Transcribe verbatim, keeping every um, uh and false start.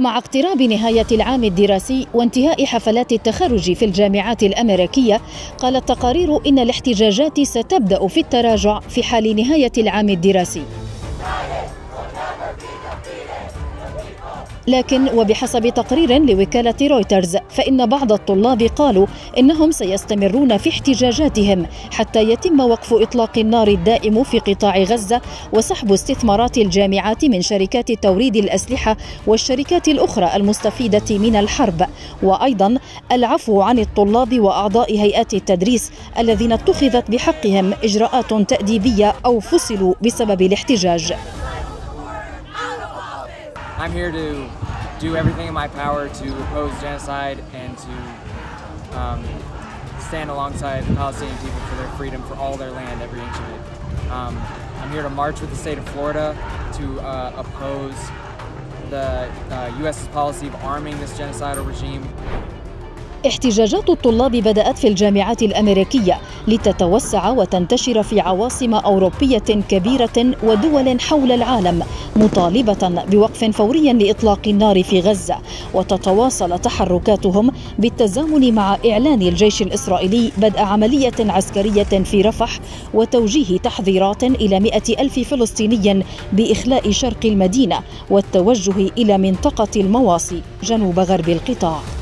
مع اقتراب نهاية العام الدراسي وانتهاء حفلات التخرج في الجامعات الأمريكية، قالت تقارير إن الاحتجاجات ستبدأ في التراجع في حال نهاية العام الدراسي. لكن وبحسب تقرير لوكالة رويترز فإن بعض الطلاب قالوا إنهم سيستمرون في احتجاجاتهم حتى يتم وقف إطلاق النار الدائم في قطاع غزة وسحب استثمارات الجامعات من شركات توريد الأسلحة والشركات الأخرى المستفيدة من الحرب، وأيضا العفو عن الطلاب وأعضاء هيئات التدريس الذين اتخذت بحقهم إجراءات تأديبية أو فصلوا بسبب الاحتجاج. I'm here to do everything in my power to oppose genocide and to um, stand alongside the Palestinian people for their freedom, for all their land, every inch of it. Um, I'm here to march with the state of Florida to uh, oppose the uh, U S's policy of arming this genocidal regime. احتجاجات الطلاب بدأت في الجامعات الأمريكية لتتوسع وتنتشر في عواصم أوروبية كبيرة ودول حول العالم، مطالبة بوقف فوري لإطلاق النار في غزة، وتتواصل تحركاتهم بالتزامن مع إعلان الجيش الإسرائيلي بدء عملية عسكرية في رفح وتوجيه تحذيرات إلى مئة ألف فلسطيني بإخلاء شرق المدينة والتوجه إلى منطقة المواصي جنوب غرب القطاع.